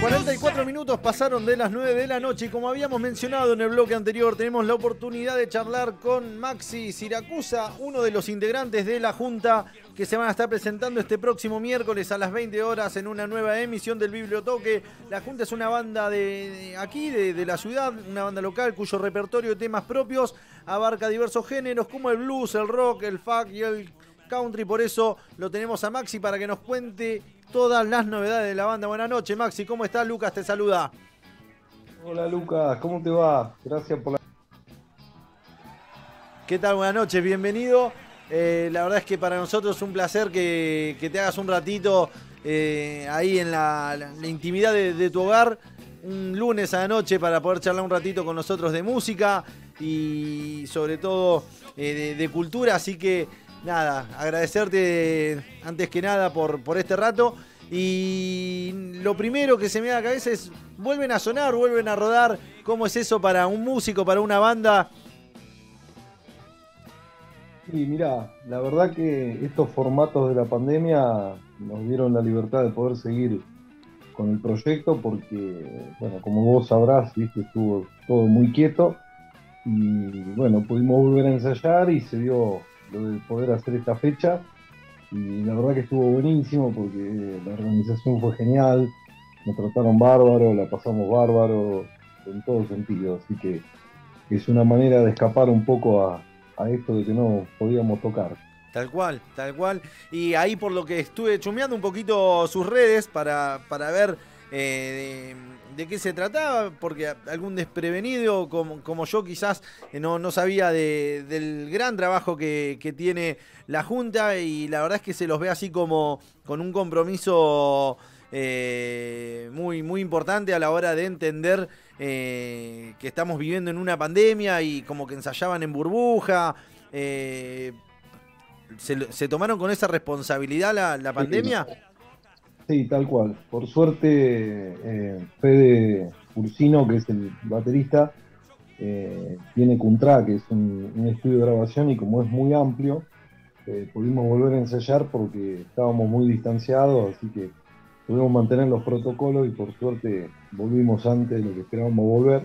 44 minutos pasaron de las 9 de la noche y como habíamos mencionado en el bloque anterior, tenemos la oportunidad de charlar con Maxi Siracusa, uno de los integrantes de la Junta que se van a estar presentando este próximo miércoles a las 20 horas en una nueva emisión del Bibliotoque. La Junta es una banda de aquí, de la ciudad, una banda local cuyo repertorio de temas propios abarca diversos géneros como el blues, el rock, el funk y el country. Por eso lo tenemos a Maxi para que nos cuente todas las novedades de la banda. Buenas noches, Maxi, ¿cómo estás? Lucas te saluda. Hola, Lucas, ¿cómo te va? Gracias por la... ¿Qué tal? Buenas noches, bienvenido. La verdad es que para nosotros es un placer que te hagas un ratito ahí en la intimidad de tu hogar, un lunes a la noche, para poder charlar un ratito con nosotros de música y sobre todo de cultura, así que nada, agradecerte antes que nada por este rato. Y lo primero que se me da a la cabeza es, vuelven a sonar, vuelven a rodar. ¿Cómo es eso para un músico, para una banda? Sí, mirá, la verdad que estos formatos de la pandemia nos dieron la libertad de poder seguir con el proyecto porque, bueno, como vos sabrás, ¿viste? Estuvo todo muy quieto y, bueno, pudimos volver a ensayar y se dio lo de poder hacer esta fecha, y la verdad que estuvo buenísimo porque la organización fue genial, nos trataron bárbaro, la pasamos bárbaro en todo sentido, así que es una manera de escapar un poco a esto de que no podíamos tocar. Tal cual, tal cual. Y ahí, por lo que estuve chumeando un poquito sus redes para ver de qué se trataba, porque algún desprevenido como yo quizás no sabía del gran trabajo que tiene la Junta, y la verdad es que se los ve así como con un compromiso muy, muy importante a la hora de entender que estamos viviendo en una pandemia, y como que ensayaban en burbuja, ¿se tomaron con esa responsabilidad la pandemia? Sí, tal cual. Por suerte, Fede Ursino, que es el baterista, tiene Contra, que es un estudio de grabación, y como es muy amplio, pudimos volver a ensayar porque estábamos muy distanciados, así que pudimos mantener los protocolos y por suerte volvimos antes de lo que esperábamos volver.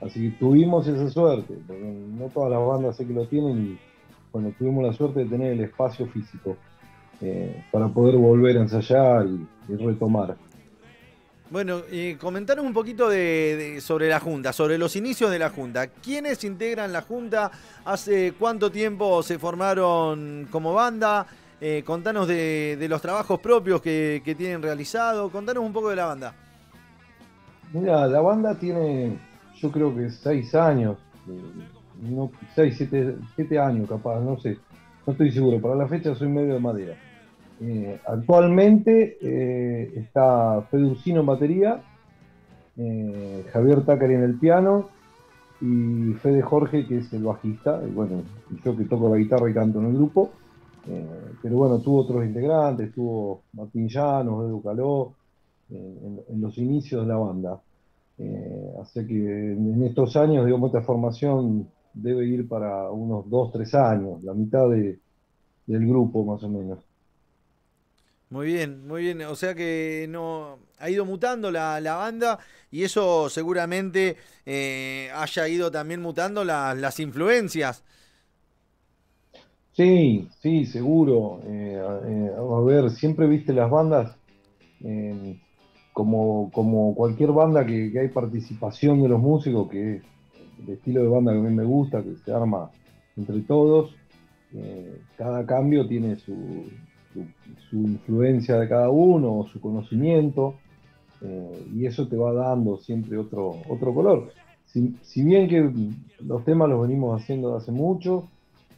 Así que tuvimos esa suerte, porque no todas las bandas sé que lo tienen, y bueno, tuvimos la suerte de tener el espacio físico para poder volver a ensayar y retomar. Bueno, comentaros un poquito sobre la Junta, sobre los inicios de la Junta. ¿Quiénes integran la Junta? ¿Hace cuánto tiempo se formaron como banda? Contanos de los trabajos propios que tienen realizado. Contanos un poco de la banda. Mira, la banda tiene, yo creo que 6 años, 7 años capaz, no sé. No estoy seguro, para la fecha soy medio de madera. Actualmente está Fede Ursino en batería, Javier Taccari en el piano y Fede Jorge, que es el bajista, y bueno, yo que toco la guitarra y canto en el grupo. Pero bueno, tuvo otros integrantes, tuvo Martín Llanos, Edu Caló, en los inicios de la banda. Así que en estos años, digamos, esta formación debe ir para unos 2-3 años, la mitad del grupo más o menos. Muy bien, muy bien. O sea que no ha ido mutando la banda, y eso seguramente haya ido también mutando las influencias. Sí, sí, seguro. A ver, siempre viste las bandas, como cualquier banda que hay participación de los músicos, que es el estilo de banda que a mí me gusta, que se arma entre todos. Cada cambio tiene su influencia de cada uno, su conocimiento, y eso te va dando siempre otro color. Si bien que los temas los venimos haciendo de hace mucho,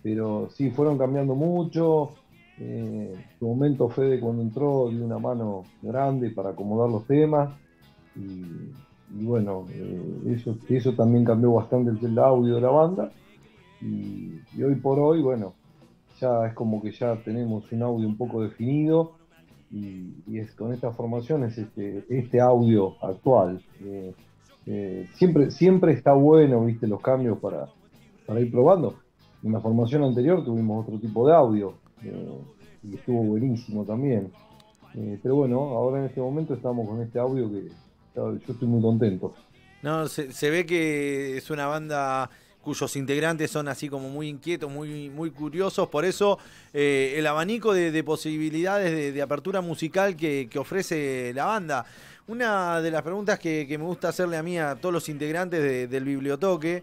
pero sí, fueron cambiando mucho. En su momento Fede, cuando entró, dio una mano grande para acomodar los temas, y bueno, eso también cambió bastante el audio de la banda, y hoy por hoy, bueno, ya es como que ya tenemos un audio un poco definido, y es con esta formación, es este audio actual. Siempre está bueno, viste, los cambios para ir probando. En la formación anterior tuvimos otro tipo de audio, y estuvo buenísimo también. Pero bueno, ahora en este momento estamos con este audio que yo estoy muy contento. No, se ve que es una banda cuyos integrantes son así como muy inquietos, muy curiosos, por eso el abanico de posibilidades de apertura musical que ofrece la banda. Una de las preguntas que me gusta hacerle a mí, a todos los integrantes del Bibliotoque,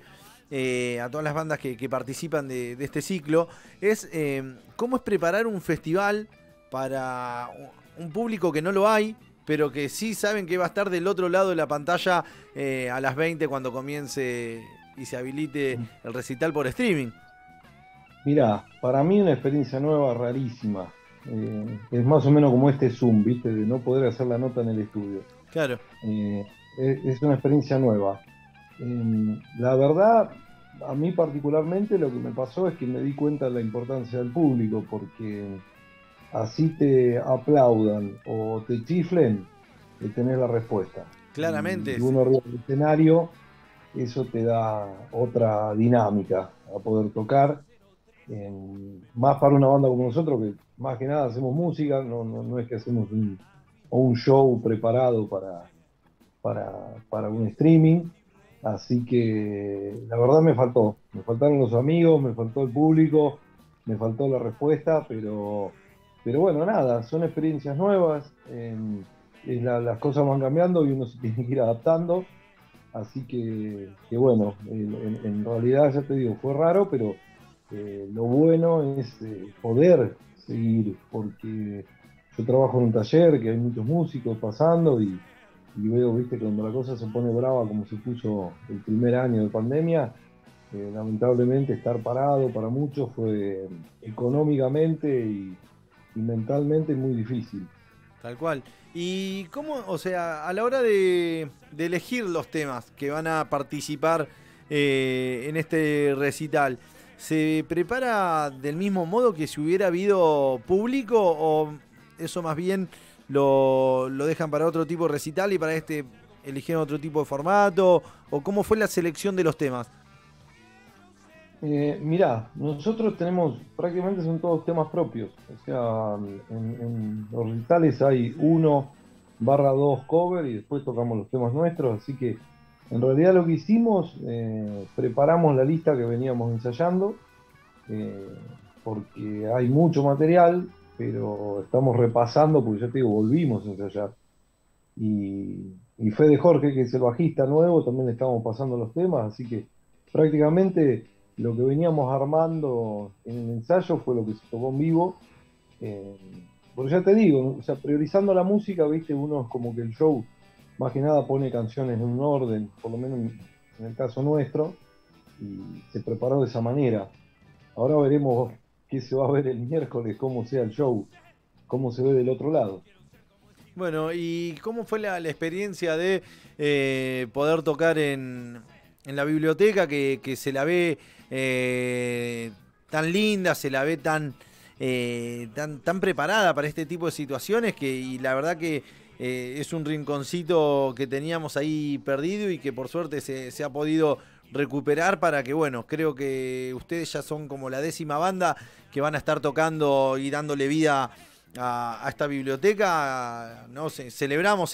a todas las bandas que participan de este ciclo, es cómo es preparar un festival para un público que no lo hay, pero que sí saben que va a estar del otro lado de la pantalla a las 20 cuando comience y se habilite el recital por streaming. Mirá, para mí una experiencia nueva rarísima. Es más o menos como este Zoom, ¿viste? De no poder hacer la nota en el estudio. Claro. Es una experiencia nueva. La verdad, a mí particularmente lo que me pasó es que me di cuenta de la importancia del público, porque así te aplaudan o te chiflen, tenés la respuesta. Claramente. Y uno arriba del escenario, eso te da otra dinámica a poder tocar. Más para una banda como nosotros, que más que nada hacemos música, no es que hacemos un show preparado para un streaming. Así que la verdad me faltó. Me faltaron los amigos, me faltó el público, me faltó la respuesta, pero bueno, nada, son experiencias nuevas. Las cosas van cambiando y uno se tiene que ir adaptando. Así que bueno, en realidad, ya te digo, fue raro, pero lo bueno es poder seguir, porque yo trabajo en un taller que hay muchos músicos pasando y veo, viste, cuando la cosa se pone brava como se puso el primer año de pandemia, lamentablemente estar parado para muchos fue económicamente y mentalmente muy difícil. Tal cual. ¿Y cómo, o sea, a la hora de elegir los temas que van a participar en este recital, se prepara del mismo modo que si hubiera habido público, o eso más bien lo dejan para otro tipo de recital y para este eligieron otro tipo de formato? ¿O cómo fue la selección de los temas? Mirá, nosotros tenemos, prácticamente son todos temas propios. O sea, en los recitales hay 1/2 cover y después tocamos los temas nuestros. Así que en realidad lo que hicimos, preparamos la lista que veníamos ensayando, porque hay mucho material, pero estamos repasando, porque ya te digo, volvimos a ensayar. Y Fede Jorge, que es el bajista nuevo, también le estamos pasando los temas, así que prácticamente lo que veníamos armando en el ensayo fue lo que se tocó en vivo. Porque ya te digo, o sea, priorizando la música, viste, uno es como que el show, más que nada, pone canciones en un orden, por lo menos en el caso nuestro, y se preparó de esa manera. Ahora veremos qué se va a ver el miércoles, cómo sea el show, cómo se ve del otro lado. Bueno, ¿y cómo fue la experiencia de poder tocar en la biblioteca, que se la ve tan linda, se la ve tan preparada para este tipo de situaciones, y la verdad que es un rinconcito que teníamos ahí perdido y que por suerte se ha podido recuperar para que, bueno, creo que ustedes ya son como la 10ª banda que van a estar tocando y dándole vida a esta biblioteca, ¿no? Celebramos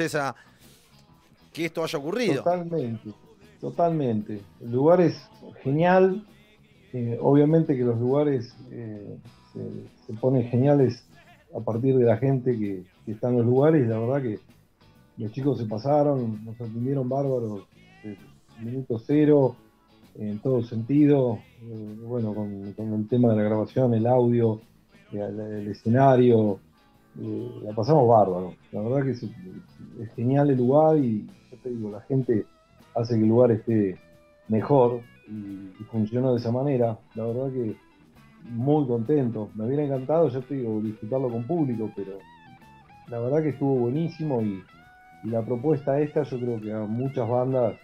que esto haya ocurrido. Totalmente. Totalmente. El lugar es genial. Obviamente que los lugares se ponen geniales a partir de la gente que está en los lugares. La verdad que los chicos se pasaron, nos atendieron bárbaros, minuto cero, en todo sentido. Bueno, con el tema de la grabación, el audio, el escenario, la pasamos bárbaro. La verdad que es genial el lugar y, yo te digo, la gente hace que el lugar esté mejor y funciona de esa manera. La verdad que muy contento. Me hubiera encantado, yo te digo, disfrutarlo con público, pero la verdad que estuvo buenísimo y la propuesta esta, yo creo que a muchas bandas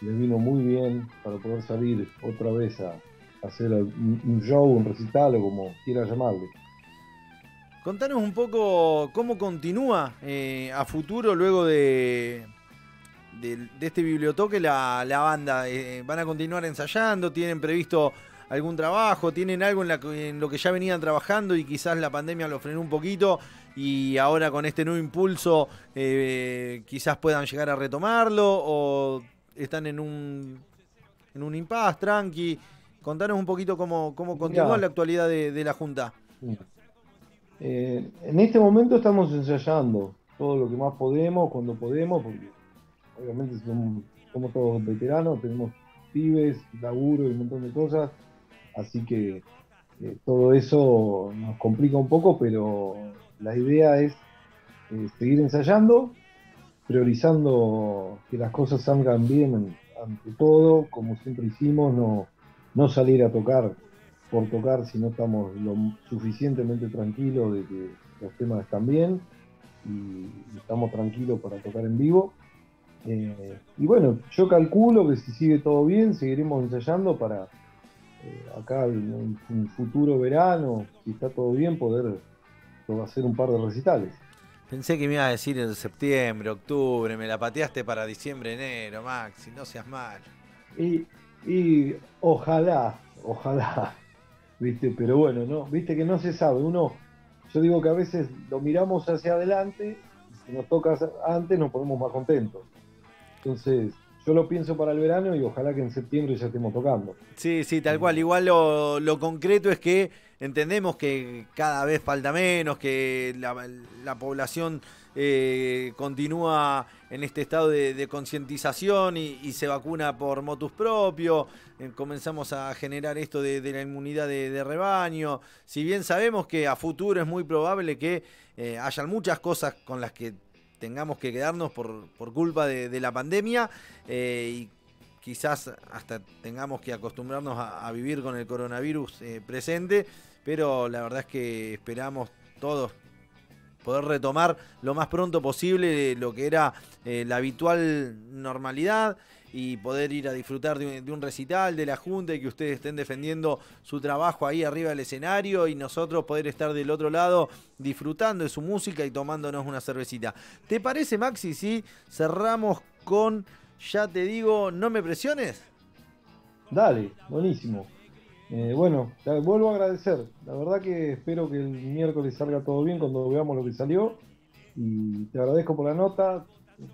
les vino muy bien para poder salir otra vez a hacer un show, un recital o como quiera llamarle. Contanos un poco cómo continúa a futuro luego de este bibliotoque la banda. ¿Van a continuar ensayando? ¿Tienen previsto algún trabajo, tienen algo en lo que ya venían trabajando y quizás la pandemia lo frenó un poquito y ahora con este nuevo impulso quizás puedan llegar a retomarlo o están en un impasse, tranqui. Contanos un poquito cómo continúa la actualidad de la Junta. En este momento estamos ensayando todo lo que más podemos, cuando podemos, porque obviamente somos todos veteranos, tenemos pibes, laburo y un montón de cosas, así que todo eso nos complica un poco, pero la idea es seguir ensayando, priorizando que las cosas salgan bien ante todo, como siempre hicimos, no salir a tocar por tocar si no estamos lo suficientemente tranquilos de que los temas están bien y estamos tranquilos para tocar en vivo. Y bueno, yo calculo que si sigue todo bien, seguiremos ensayando para acá en un futuro verano, si está todo bien, poder hacer un par de recitales. Pensé que me ibas a decir en septiembre, octubre, me la pateaste para diciembre, enero, Maxi, no seas mal. Y ojalá, viste, pero bueno, no, viste que no se sabe, yo digo que a veces lo miramos hacia adelante, si nos toca antes nos ponemos más contentos. Entonces, yo lo pienso para el verano y ojalá que en septiembre ya estemos tocando. Sí, sí, tal cual. Igual lo concreto es que entendemos que cada vez falta menos, que la población continúa en este estado de concientización y se vacuna por motus propio. Comenzamos a generar esto de la inmunidad de rebaño. Si bien sabemos que a futuro es muy probable que hayan muchas cosas con las que tengamos que quedarnos por culpa de la pandemia y quizás hasta tengamos que acostumbrarnos a vivir con el coronavirus presente, pero la verdad es que esperamos todos poder retomar lo más pronto posible lo que era la habitual normalidad y poder ir a disfrutar de un recital de la Junta y que ustedes estén defendiendo su trabajo ahí arriba del escenario y nosotros poder estar del otro lado disfrutando de su música y tomándonos una cervecita. ¿Te parece, Maxi, si cerramos con, ya te digo, no me presiones? Dale, buenísimo. Bueno, vuelvo a agradecer. La verdad que espero que el miércoles salga todo bien cuando veamos lo que salió. Y te agradezco por la nota,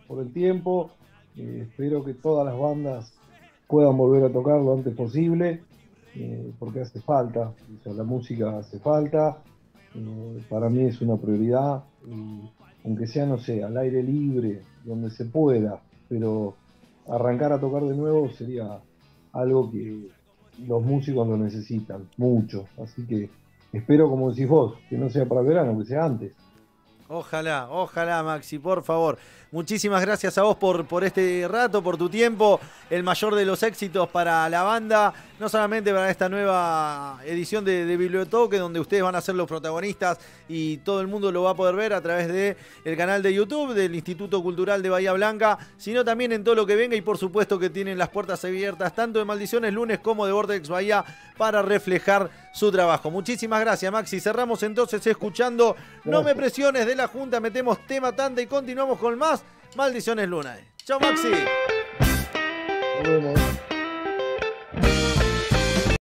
por el tiempo. Espero que todas las bandas puedan volver a tocar lo antes posible, porque hace falta, o sea, la música hace falta, para mí es una prioridad, aunque sea, no sé, al aire libre, donde se pueda, pero arrancar a tocar de nuevo sería algo que los músicos lo necesitan mucho, así que espero, como decís vos, que no sea para el verano, que sea antes. Ojalá, ojalá, Maxi, por favor. Muchísimas gracias a vos por este rato, por tu tiempo. El mayor de los éxitos para la banda, no solamente para esta nueva edición de Bibliotoque, donde ustedes van a ser los protagonistas y todo el mundo lo va a poder ver a través del canal de YouTube del Instituto Cultural de Bahía Blanca, sino también en todo lo que venga y por supuesto que tienen las puertas abiertas tanto de Maldiciones Lunes como de Vorterix Bahía para reflejar su trabajo. Muchísimas gracias, Maxi. Cerramos entonces escuchando No Me Presiones de la Junta, metemos tema tanda y continuamos con más Maldiciones Lunes. Chao, Maxi. Muy bien.